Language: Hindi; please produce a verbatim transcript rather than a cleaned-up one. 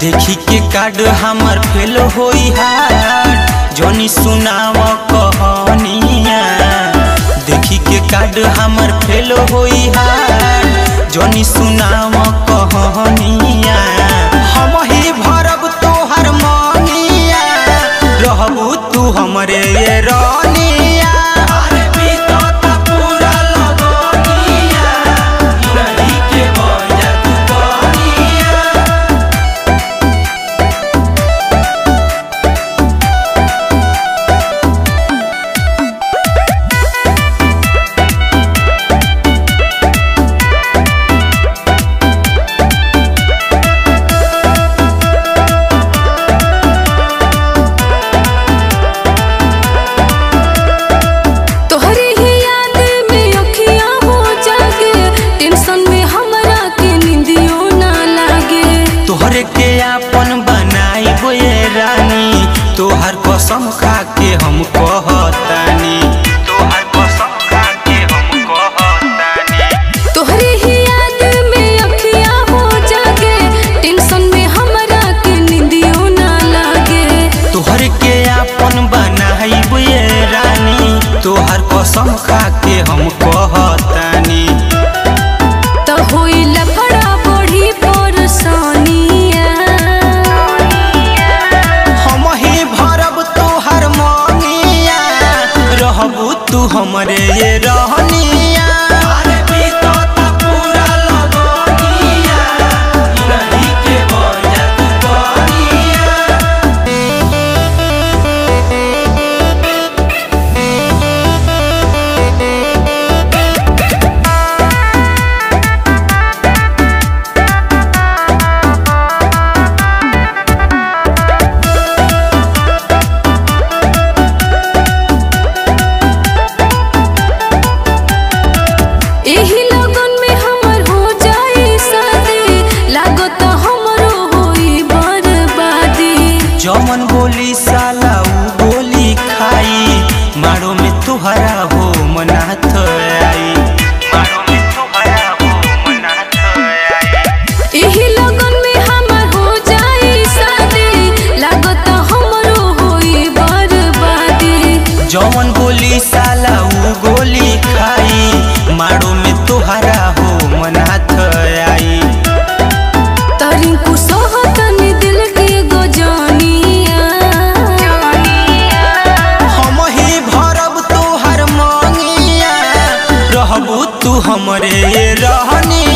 देखी के कार्ड हमार फेल होई हार जोनी सुनाव कहानिया। देखी के कार्ड हमार फेल होई हार जोनी सुनाव कहानिया। हम ही भरब तोहर मानिया रहबू तू हमरे रानिया। कसम खा के हम कहतानी तोहर कसम खा के हम कहतानी। तोहरे ही याद में अखिया हो जागे टेंशन में हमरा के नींदियो ना लागे। तोहर के अपन बनाइबे रानी तोहर कसम खा के हम कहतानी। तो होइला बड़ा बड़ी परेशानी तू हमरे ये रहनिया। जमन बोली साला उ बोली खाई मारो में तुहरा हो मनाथ आई। मारो में तुहरा हो मनाथ आई। एही लगन में हमर हो जाई शादी लागत हमरो होई बर्बादी। जमन बोली साला उ गोली खाई मारो में तुहरा हो मनाथ आई। तरिंकु सहतनी दिल के गो तू हमरे रहनी।